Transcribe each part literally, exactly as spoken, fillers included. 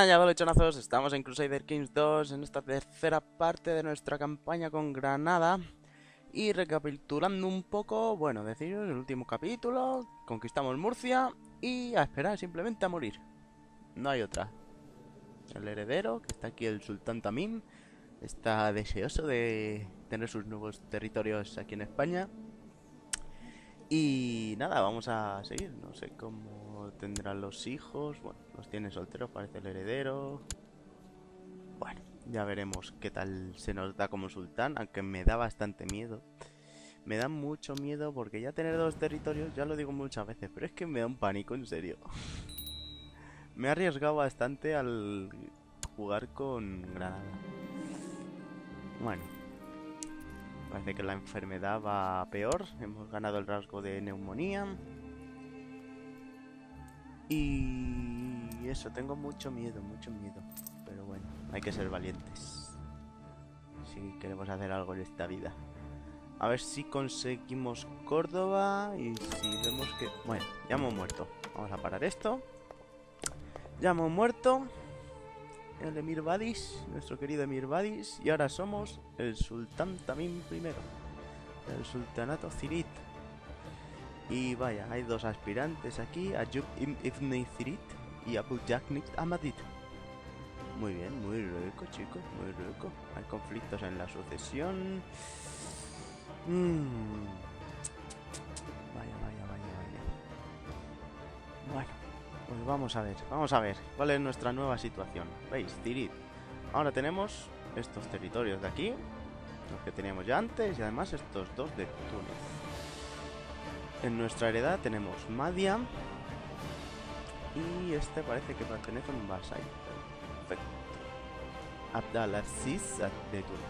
nada, ya vale, chonazos, estamos en Crusader Kings dos, en esta tercera parte de nuestra campaña con Granada. Y recapitulando un poco, bueno, deciros, el último capítulo, conquistamos Murcia y a esperar simplemente a morir. No hay otra. El heredero, que está aquí el sultán Tamim, está deseoso de tener sus nuevos territorios aquí en España. Y nada, vamos a seguir, no sé cómo tendrán los hijos, bueno, los tiene solteros, parece el heredero. Bueno, ya veremos qué tal se nos da como sultán, aunque me da bastante miedo. Me da mucho miedo porque ya tener dos territorios, ya lo digo muchas veces, pero es que me da un pánico, en serio. Me he arriesgado bastante al jugar con Granada. Bueno, parece que la enfermedad va peor. Hemos ganado el rasgo de neumonía. Y eso, tengo mucho miedo, mucho miedo. Pero bueno, hay que ser valientes si queremos hacer algo en esta vida. A ver si conseguimos Córdoba. Y si vemos que... Bueno, ya hemos muerto. Vamos a parar esto. Ya hemos muerto. El emir Bādīs, nuestro querido emir Bādīs. Y ahora somos el sultán Tamim primero, el sultanato Zirit. Y vaya, hay dos aspirantes aquí, Ayub Ibn Thirid y Abu Yaknit Amadit. Muy bien, muy rico, chicos, muy rico. Hay conflictos en la sucesión. mm. Vaya, vaya, vaya, vaya. Bueno, pues vamos a ver, vamos a ver cuál es nuestra nueva situación. ¿Veis? Zirit. Ahora tenemos estos territorios de aquí, los que teníamos ya antes, y además estos dos de Túnez. En nuestra heredad tenemos Mahdia. Y este parece que pertenece a un Barsai. Perfecto. Abdalaziz de Túnez.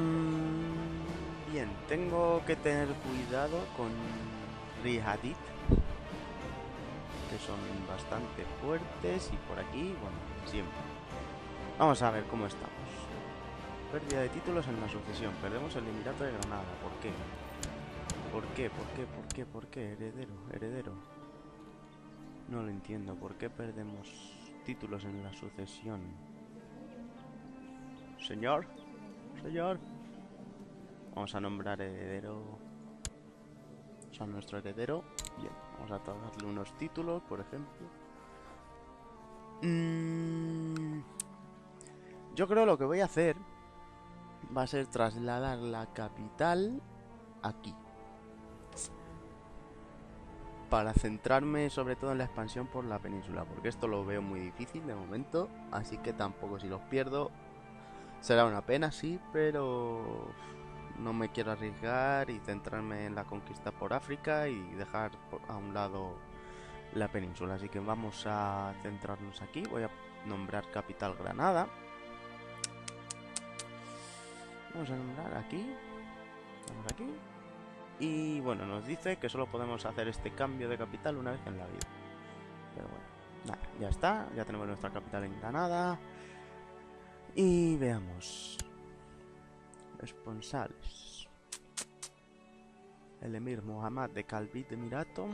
Mm, bien, tengo que tener cuidado con Rihadit, que son bastante fuertes. Y por aquí, bueno, siempre. Vamos a ver cómo estamos. Pérdida de títulos en la sucesión. Perdemos el Emirato de Granada. ¿Por qué? ¿Por qué? ¿Por qué? ¿Por qué? ¿Por qué? Heredero, heredero. No lo entiendo. ¿Por qué perdemos títulos en la sucesión? Señor, señor. Vamos a nombrar heredero. Vamos a nuestro heredero. Bien, vamos a darle unos títulos, por ejemplo. Mm, yo creo lo que voy a hacer va a ser trasladar la capital aquí, para centrarme sobre todo en la expansión por la península, porque esto lo veo muy difícil de momento. Así que tampoco, si los pierdo, será una pena, sí, pero... no me quiero arriesgar y centrarme en la conquista por África y dejar a un lado la península. Así que vamos a centrarnos aquí. Voy a nombrar capital Granada. Vamos a nombrar aquí. Vamos aquí. Y bueno, nos dice que solo podemos hacer este cambio de capital una vez en la vida. Pero bueno, nada, ya está. Ya tenemos nuestra capital en Granada. Y veamos... responsables. El emir Muhammad de Caldith, Emirato,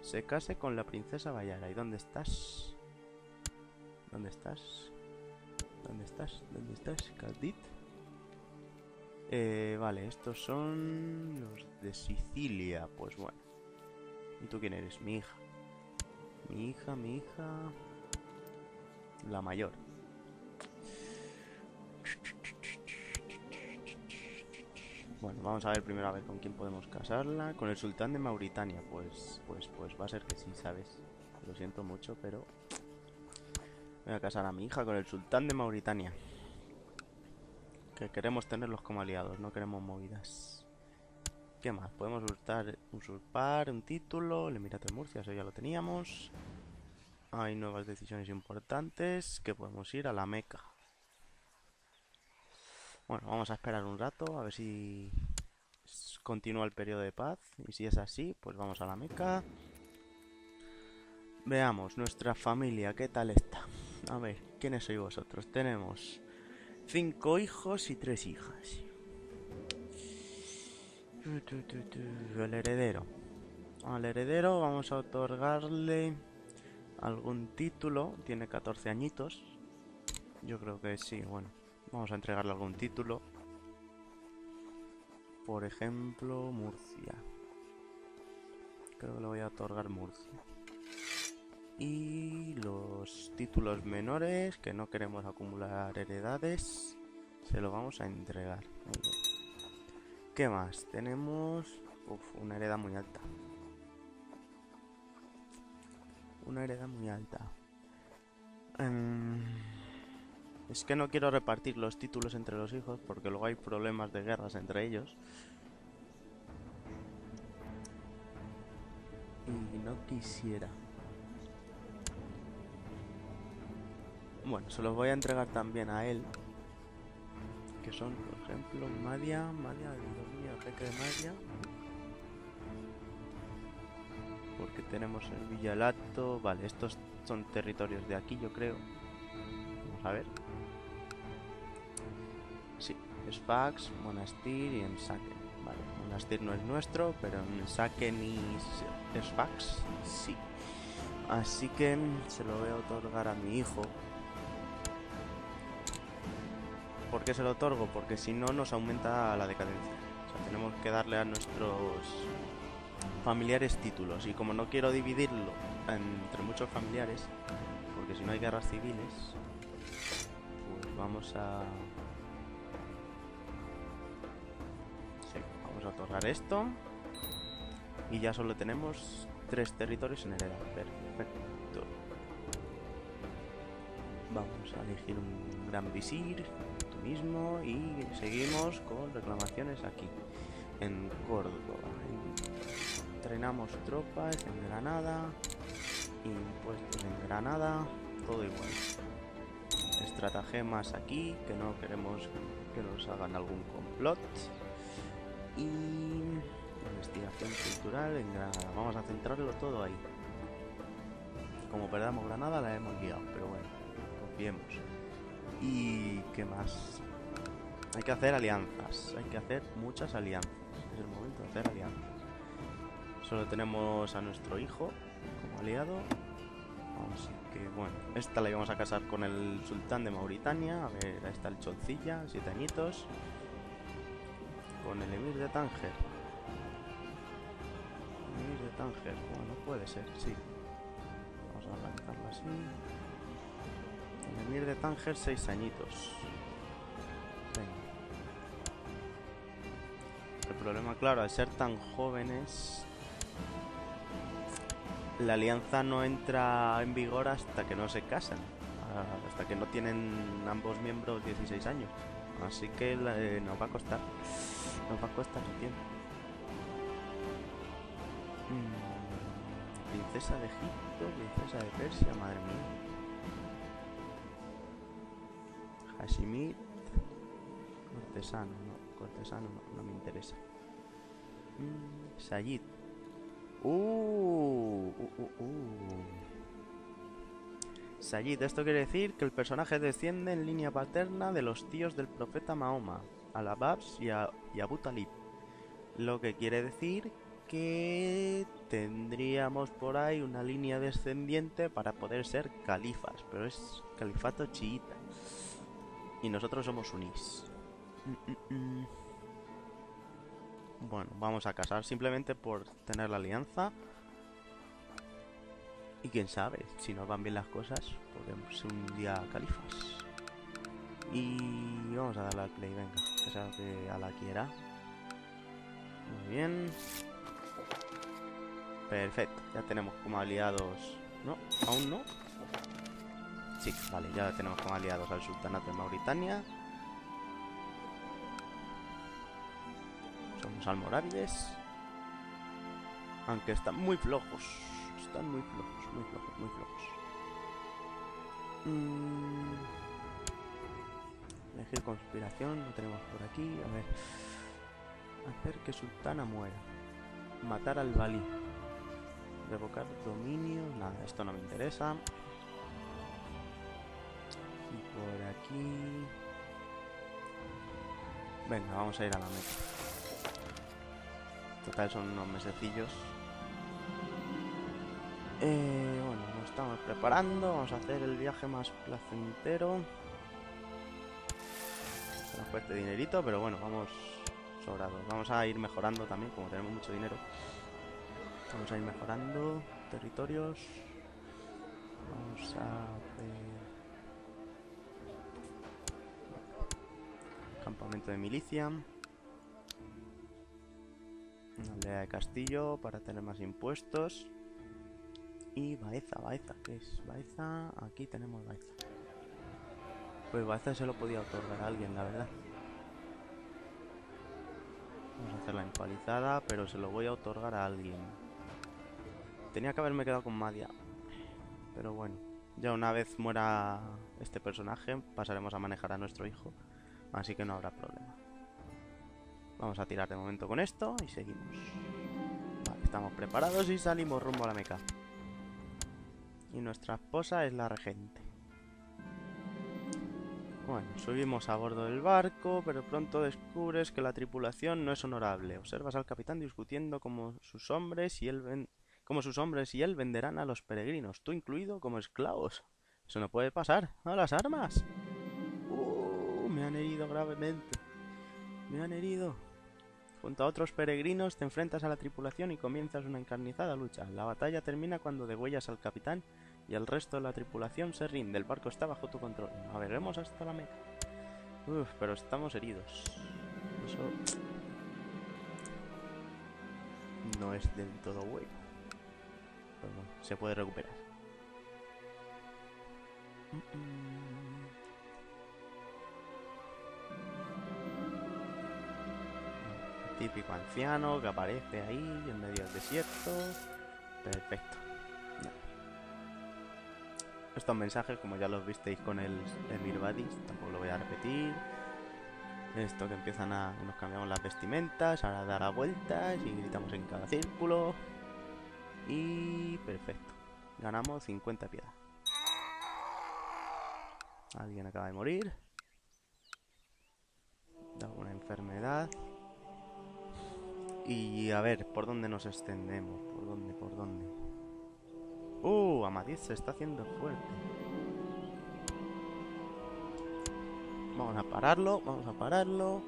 se case con la princesa Bayara. ¿Y dónde estás? ¿Dónde estás? ¿Dónde estás? ¿Dónde estás? Caldith. Eh, vale, estos son los de Sicilia. Pues bueno. ¿Y tú quién eres? Mi hija. Mi hija, mi hija. La mayor. Bueno, vamos a ver primero a ver con quién podemos casarla. Con el sultán de Mauritania, pues, pues, pues va a ser que sí, ¿sabes? Lo siento mucho, pero... voy a casar a mi hija con el sultán de Mauritania. Que queremos tenerlos como aliados, no queremos movidas. ¿Qué más? Podemos usurpar, usurpar un título, el Emirato de Murcia, eso ya lo teníamos. Hay nuevas decisiones importantes, que podemos ir a la Meca. Bueno, vamos a esperar un rato, a ver si continúa el periodo de paz. Y si es así, pues vamos a la Meca. Veamos, nuestra familia, ¿qué tal está? A ver, ¿quiénes sois vosotros? Tenemos cinco hijos y tres hijas. El heredero. Al heredero vamos a otorgarle algún título. Tiene catorce añitos. Yo creo que sí, bueno. Vamos a entregarle algún título. Por ejemplo, Murcia. Creo que le voy a otorgar Murcia. Y los títulos menores, que no queremos acumular heredades, se los vamos a entregar. Muy bien. ¿Qué más? Tenemos uf, una hereda muy alta. Una hereda muy alta. Um, es que no quiero repartir los títulos entre los hijos porque luego hay problemas de guerras entre ellos. Y no quisiera. Bueno, se los voy a entregar también a él. Que son, por ejemplo, Mahdia, Mahdia, ataque de Mahdia. Porque tenemos el Villalato. Vale, estos son territorios de aquí, yo creo. Vamos a ver. Sí, es Fax, Monastir y Ensaque. Vale, Monastir no es nuestro, pero Ensaque ni es Fax, sí. Así que se lo voy a otorgar a mi hijo. ¿Por qué se lo otorgo? Porque si no nos aumenta la decadencia. O sea, tenemos que darle a nuestros familiares títulos. Y como no quiero dividirlo entre muchos familiares, porque si no hay guerras civiles, pues vamos a... Sí, vamos a otorgar esto. Y ya solo tenemos tres territorios en heredad. Perfecto. Vamos a elegir un gran visir. Mismo y seguimos con reclamaciones aquí en Córdoba. Entrenamos tropas en Granada, impuestos en Granada, todo igual. Estratagemas aquí, que no queremos que nos hagan algún complot. Y investigación cultural en Granada. Vamos a centrarlo todo ahí. Como perdamos Granada la hemos guiado, pero bueno, confiemos. ¿Y qué más? Hay que hacer alianzas. Hay que hacer muchas alianzas. Es el momento de hacer alianzas. Solo tenemos a nuestro hijo como aliado. Así que bueno, esta la íbamos a casar con el sultán de Mauritania. A ver, ahí está el Choncilla, siete añitos. Con el emir de Tánger. El emir de Tánger. Bueno, puede ser, sí. Vamos a arrancarlo así. El emir de Tánger, seis añitos. Venga. El problema, claro, al ser tan jóvenes, la alianza no entra en vigor hasta que no se casan, hasta que no tienen ambos miembros dieciséis años. Así que eh, nos va a costar, nos va a costar el tiempo. Mm. Princesa de Egipto, princesa de Persia, madre mía. Hashimid, cortesano, no, cortesano no, no me interesa. Mm, Sayid. Uh, uh, uh, uh. Sayid, esto quiere decir que el personaje desciende en línea paterna de los tíos del profeta Mahoma, Al-Abbas y, y Abu Talib. Lo que quiere decir que tendríamos por ahí una línea descendiente para poder ser califas, pero es califato chiita. Y nosotros somos sunís. Mm, mm, mm. Bueno, vamos a casar simplemente por tener la alianza. Y quién sabe, si nos van bien las cosas, podemos ser un día califas. Y vamos a darle al play, venga. Que sea que a la quiera. Muy bien. Perfecto, ya tenemos como aliados... No, aún no. Sí, vale, ya tenemos como aliados al sultanato de Mauritania. Somos almorávides. Aunque están muy flojos. Están muy flojos, muy flojos, muy flojos. Mm. Elegir conspiración, lo tenemos por aquí. A ver. Hacer que sultana muera. Matar al valí. Revocar dominio. Nada, esto no me interesa. Por aquí. Venga, vamos a ir a la meta. Total son unos mesecillos. Eh, bueno, Nos estamos preparando, vamos a hacer el viaje más placentero. Se nos cueste dinerito, pero bueno, vamos sobrados. Vamos a ir mejorando también, como tenemos mucho dinero. Vamos a ir mejorando territorios. Vamos a hacer campamento de milicia. Una aldea de castillo para tener más impuestos. Y Baeza, Baeza, ¿qué es? Baeza, aquí tenemos Baeza. Pues Baeza se lo podía otorgar a alguien, la verdad. Vamos a hacer la empalizada, pero se lo voy a otorgar a alguien. Tenía que haberme quedado con Mahdia. Pero bueno, ya una vez muera este personaje, pasaremos a manejar a nuestro hijo. Así que no habrá problema. Vamos a tirar de momento con esto y seguimos. Vale, estamos preparados y salimos rumbo a la Meca. Y nuestra esposa es la regente. Bueno, subimos a bordo del barco, pero pronto descubres que la tripulación no es honorable. Observas al capitán discutiendo como sus hombres y él ven... como sus hombres y él venderán a los peregrinos, tú incluido, como esclavos. Eso no puede pasar. ¡A las armas! Uh, me han herido gravemente. Me han herido. Junto a otros peregrinos te enfrentas a la tripulación y comienzas una encarnizada lucha. La batalla termina cuando degüellas al capitán y el resto de la tripulación se rinde. El barco está bajo tu control. Navegaremos hasta la Meca. Uf, pero estamos heridos. Eso no es del todo bueno. Pero bueno, se puede recuperar. Típico anciano que aparece ahí en medio del desierto. Perfecto. No. Estos mensajes, como ya los visteis con el Emir Bādīs, tampoco lo voy a repetir. Esto que empiezan a... nos cambiamos las vestimentas, ahora dará vueltas y gritamos en cada círculo. Y... perfecto. Ganamos cincuenta piedad. Alguien acaba de morir. De alguna enfermedad. Y a ver, ¿por dónde nos extendemos? ¿Por dónde? ¿Por dónde? ¡Uh! Amadit se está haciendo fuerte. Vamos a pararlo, vamos a pararlo.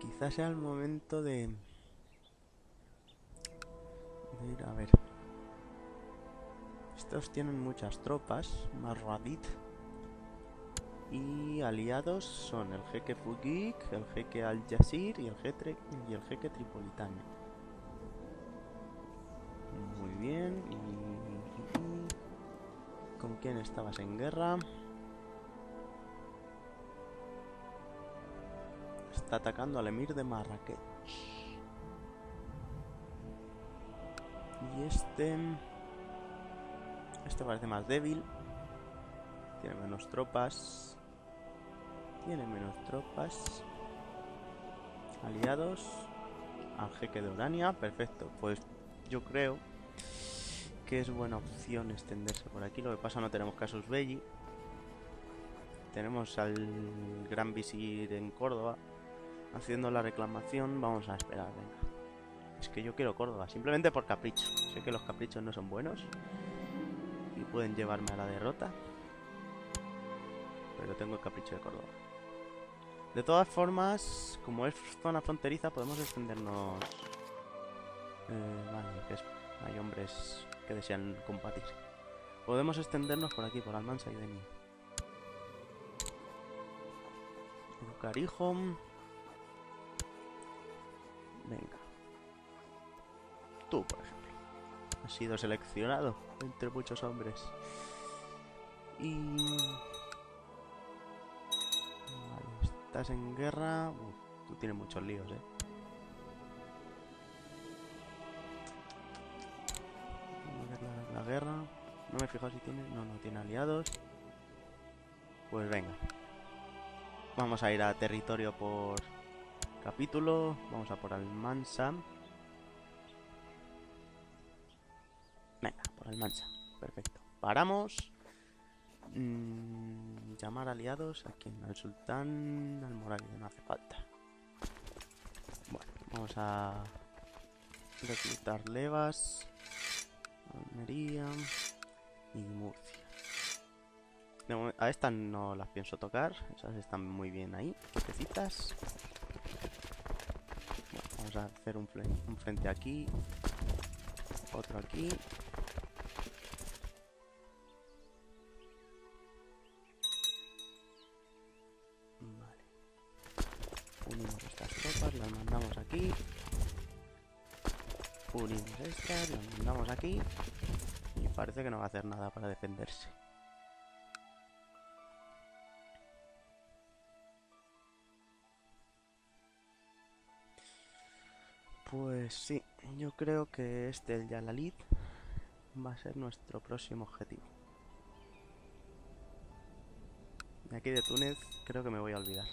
Quizás sea el momento de... de ir a ver. Estos tienen muchas tropas. Marradit. Y aliados son el jeque Fugik, el jeque Al-Yazir y el jeque, y el jeque Tripolitano. Muy bien. ¿Con quién estabas en guerra? Está atacando al emir de Marrakech. Y este... este parece más débil. Tiene menos tropas. Tiene menos tropas. Aliados. Al jeque de Urania. Perfecto. Pues yo creo que es buena opción extenderse por aquí. Lo que pasa, no tenemos casus belli. Tenemos al gran visir en Córdoba haciendo la reclamación. Vamos a esperar, venga. Es que yo quiero Córdoba, simplemente por capricho. Sé que los caprichos no son buenos y pueden llevarme a la derrota, pero tengo el capricho de Córdoba. De todas formas, como es zona fronteriza, podemos extendernos. Eh, vale, que es, hay hombres que desean combatir. Podemos extendernos por aquí, por Almansa y Denia. Carijón. Venga. Tú, por ejemplo. Has sido seleccionado entre muchos hombres. Y... estás en guerra. Uf, tú tienes muchos líos, eh. Vamos a declarar la guerra. No me he fijado si tiene. No, no tiene aliados. Pues venga. Vamos a ir a territorio por capítulo. Vamos a por Almansa. Venga, por Almansa. Perfecto. Paramos. Mm, llamar aliados. ¿A quién? Al sultán. Al Almorávides, no hace falta. Bueno, vamos a reclutar levas. Almería y Murcia. No, a estas no las pienso tocar. Esas están muy bien ahí, quietecitas. Bueno, vamos a hacer un, un frente aquí, otro aquí. Vale. Unimos estas tropas, las mandamos aquí. Unimos estas, las mandamos aquí. Y parece que no va a hacer nada para defenderse. Pues sí, yo creo que este, el Yalalid, va a ser nuestro próximo objetivo. De aquí de Túnez creo que me voy a olvidar.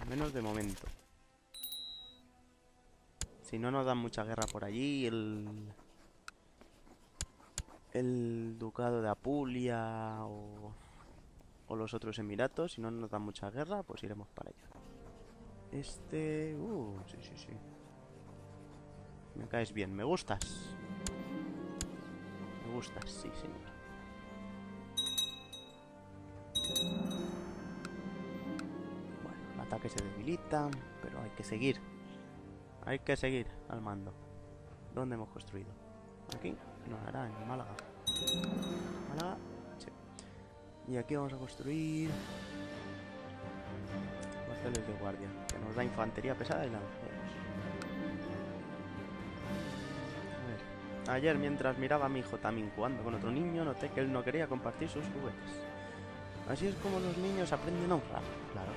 Al menos de momento. Si no nos dan mucha guerra por allí, el... el Ducado de Apulia o... o los otros emiratos, si no nos da mucha guerra, pues iremos para allá. Este... Uh, sí, sí, sí. Me caes bien, me gustas. Me gustas, sí, señor. Bueno, el ataque se debilita, pero hay que seguir. Hay que seguir al mando. ¿Dónde hemos construido? Aquí, no, ahora en Málaga. Málaga. Y aquí vamos a construir cuarteles de guardia, que nos da infantería pesada y lanceros. A ver. Ayer, mientras miraba a mi hijo Tamim jugando con otro niño, noté que él no quería compartir sus juguetes. Así es como los niños aprenden a honrar, claro.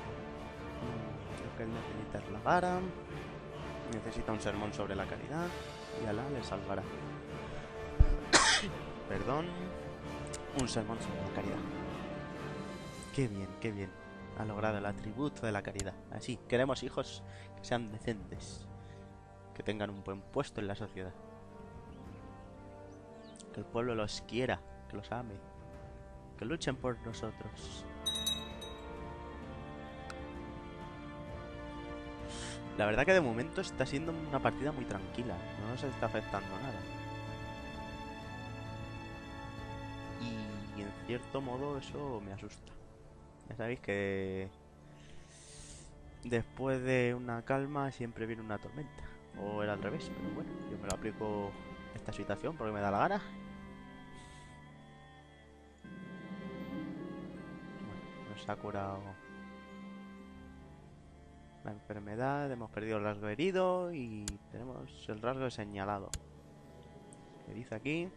Lo que él necesita es la vara, necesita un sermón sobre la caridad, y Alá le salvará. Perdón. Un sermón sobre la caridad. Qué bien, qué bien. Ha logrado el atributo de la caridad. Así, queremos hijos que sean decentes, que tengan un buen puesto en la sociedad, que el pueblo los quiera, que los ame, que luchen por nosotros. La verdad que de momento está siendo una partida muy tranquila. No nos está afectando nada. Y en cierto modo eso me asusta. Ya sabéis que después de una calma siempre viene una tormenta. O era al revés, pero bueno, yo me lo aplico esta situación porque me da la gana. Bueno, nos ha curado la enfermedad, hemos perdido el rasgo herido y tenemos el rasgo señalado. ¿Qué dice aquí?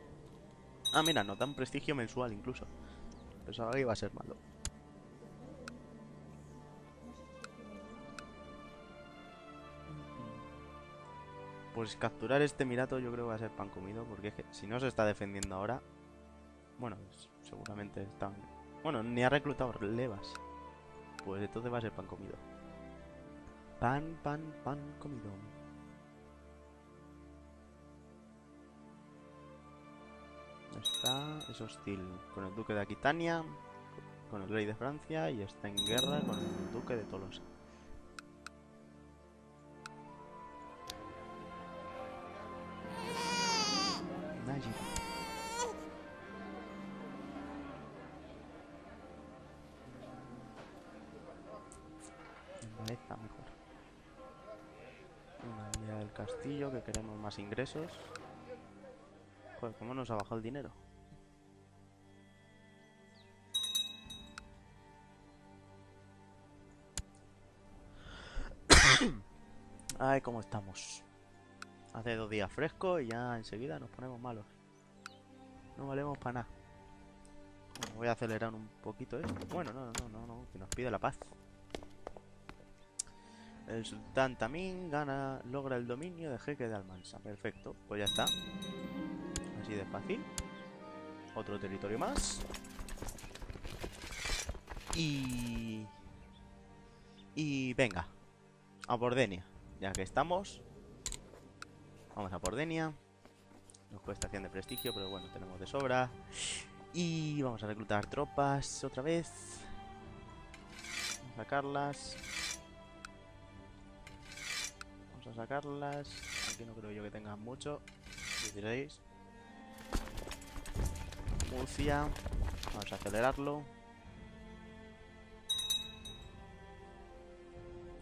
Ah, mira, nos dan prestigio mensual incluso. Pensaba que iba a ser malo. Pues capturar este emirato yo creo que va a ser pan comido, porque es que si no se está defendiendo ahora... Bueno, pues seguramente están... Bueno, ni ha reclutado relevas. Pues entonces va a ser pan comido. Pan, pan, pan comido. Está, es hostil con el duque de Aquitania, con el rey de Francia y está en guerra con el duque de Tolosa. Nayib. Vale, está mejor. Una idea del castillo, que queremos más ingresos. Joder, ¿cómo nos ha bajado el dinero? Ay, cómo estamos. Hace dos días fresco y ya enseguida nos ponemos malos. No valemos para nada. Bueno, voy a acelerar un poquito esto. Bueno, no, no, no, no, que nos pide la paz. El sultán Tamim gana, logra el dominio de jeque de Almansa. Perfecto, pues ya está. Así de fácil. Otro territorio más. Y... Y venga. A por Denia. Ya que estamos. Vamos a por Denia. Nos cuesta cien de prestigio, pero bueno, tenemos de sobra. Y vamos a reclutar tropas otra vez. Vamos a sacarlas. Vamos a sacarlas. Aquí no creo yo que tengan mucho. dieciséis. Murcia. Vamos a acelerarlo.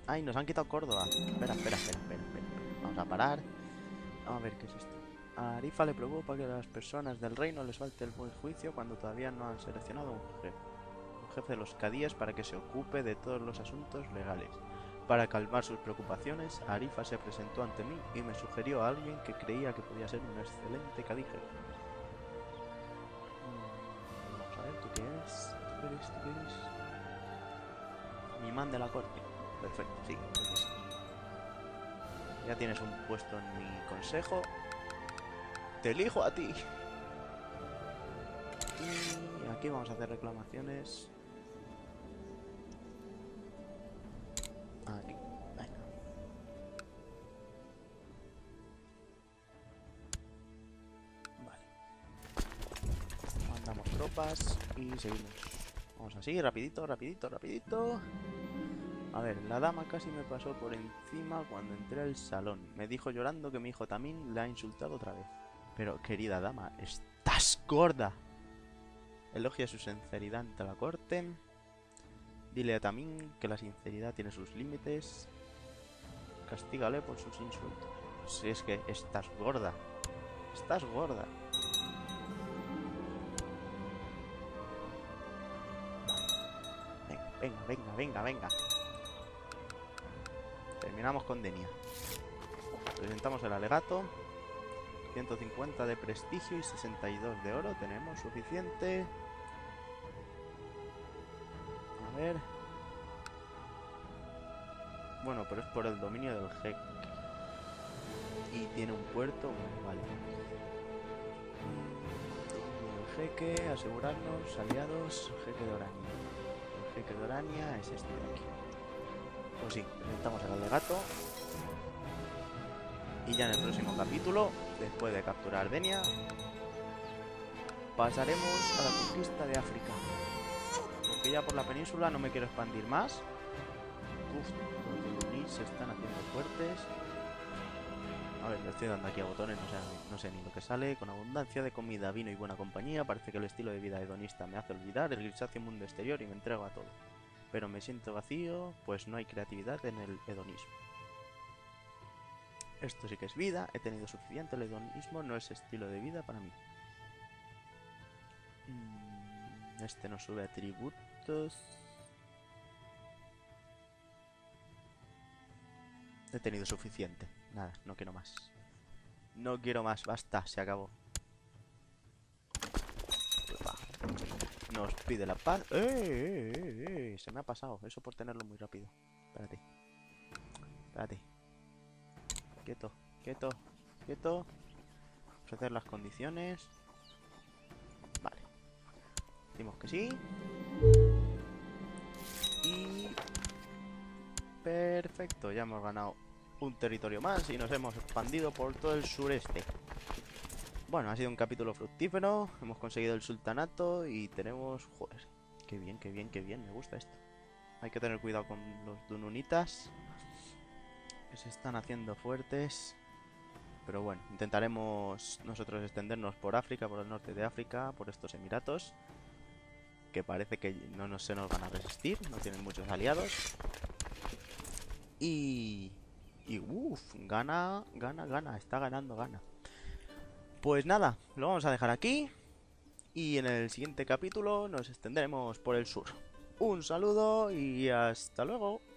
Ay, nos han quitado Córdoba. Espera, espera, espera, espera, espera. Vamos a parar. A ver, ¿qué es esto? A Arifa le preocupa que a las personas del reino les falte el buen juicio cuando todavía no han seleccionado un jefe. Un jefe de los cadíes para que se ocupe de todos los asuntos legales. Para calmar sus preocupaciones, Arifa se presentó ante mí y me sugirió a alguien que creía que podía ser un excelente cadí jefe. Vamos a ver, ¿tú qué eres? ¿Tú qué eres? ¿Tú qué eres? Mi man de la corte. Perfecto, sí, entonces ya tienes un puesto en mi consejo. Te elijo a ti. Y aquí vamos a hacer reclamaciones. Aquí, venga. Vale. Mandamos tropas y seguimos. Vamos así, rapidito, rapidito, rapidito. A ver, la dama casi me pasó por encima cuando entré al salón. Me dijo llorando que mi hijo Tamim la ha insultado otra vez. Pero, querida dama, estás gorda. Elogia su sinceridad ante la corte. Dile a Tamim que la sinceridad tiene sus límites. Castígale por sus insultos. Si es que estás gorda. Estás gorda. Venga, venga, venga, venga, venga. Terminamos con Denia. Presentamos el alegato. ciento cincuenta de prestigio y sesenta y dos de oro. Tenemos suficiente. A ver. Bueno, pero es por el dominio del jeque. Y tiene un puerto. Vale. El jeque, asegurarnos, aliados, jeque de Orania. El jeque de Orania es este de aquí. Pues sí, presentamos al alegato. Y ya en el próximo capítulo, después de capturar Denia, pasaremos a la conquista de África. Porque ya por la península no me quiero expandir más. Uf, los Yunis se están haciendo fuertes. A ver, le estoy dando aquí a botones, no sé, no sé ni lo que sale. Con abundancia de comida, vino y buena compañía, parece que el estilo de vida hedonista me hace olvidar el grisáceo mundo exterior y me entrego a todo. Pero me siento vacío, pues no hay creatividad en el hedonismo. Esto sí que es vida, he tenido suficiente, el hedonismo no es estilo de vida para mí. Este nos sube atributos. He tenido suficiente, nada, no quiero más. No quiero más, basta, se acabó. Nos pide la paz. ¡Eh, eh, eh, eh! Se me ha pasado. Eso por tenerlo muy rápido. Espérate. Espérate. Quieto, quieto, quieto. Vamos a hacer las condiciones. Vale. Decimos que sí. Y... perfecto. Ya hemos ganado un territorio más y nos hemos expandido por todo el sureste. Bueno, ha sido un capítulo fructífero, hemos conseguido el sultanato y tenemos... joder, qué bien, qué bien, qué bien, me gusta esto. Hay que tener cuidado con los dununitas, que se están haciendo fuertes. Pero bueno, intentaremos nosotros extendernos por África, por el norte de África, por estos emiratos, que parece que no nos, se nos van a resistir, no tienen muchos aliados. Y... y uff, gana, gana, gana, está ganando, gana. Pues nada, lo vamos a dejar aquí y en el siguiente capítulo nos extenderemos por el sur. Un saludo y hasta luego.